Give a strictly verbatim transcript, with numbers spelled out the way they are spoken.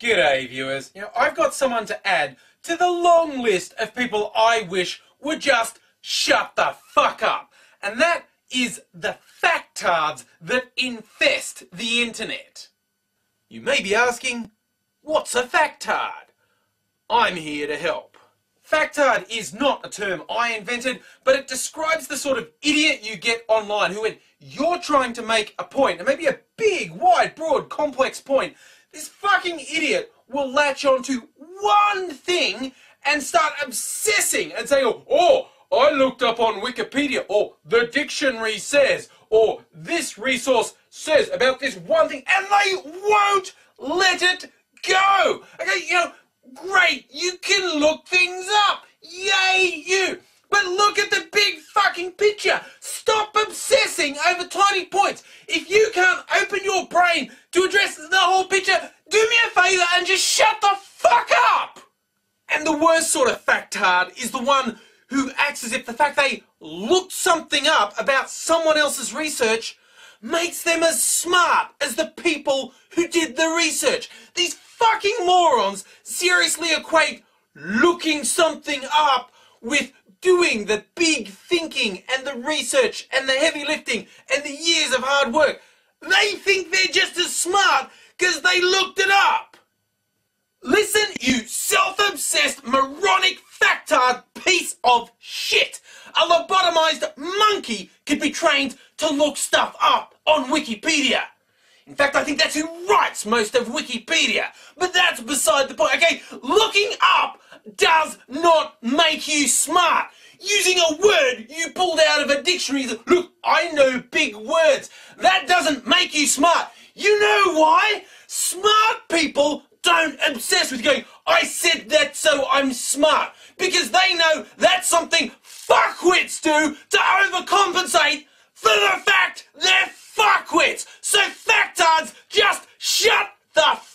G'day viewers, you know, I've got someone to add to the long list of people I wish would just shut the fuck up. And that is the factards that infest the internet. You may be asking, what's a factard? I'm here to help. Factard is not a term I invented, but it describes the sort of idiot you get online who, when you're trying to make a point, and maybe a big, wide, broad, complex point, this fucking idiot will latch onto one thing and start obsessing and saying, oh, oh, I looked up on Wikipedia, or the dictionary says, or this resource says about this one thing, and they won't let it go. Okay, you know, great, you can look things up. Yay, you. But look at the big fucking picture. Stop obsessing over tiny points. If you can't open your brain to address the whole picture, do me a favour and just shut the fuck up! And the worst sort of factard is the one who acts as if the fact they looked something up about someone else's research makes them as smart as the people who did the research. These fucking morons seriously equate looking something up with doing the big thinking and the research and the heavy lifting and the years of hard work. They think they're just as smart because they looked it up. Listen, you self-obsessed, moronic, factard piece of shit. A lobotomized monkey could be trained to look stuff up on Wikipedia. In fact, I think that's who writes most of Wikipedia. But that's beside the point. Okay, looking up does not make you smart. Using a word you pulled out of a dictionary, look, I know big words, that doesn't make you smart. You know why? Smart people don't obsess with going, I said that so I'm smart. Because they know that's something fuckwits do to overcompensate for the fact they're fuckwits. So factards, just shut the fuck up.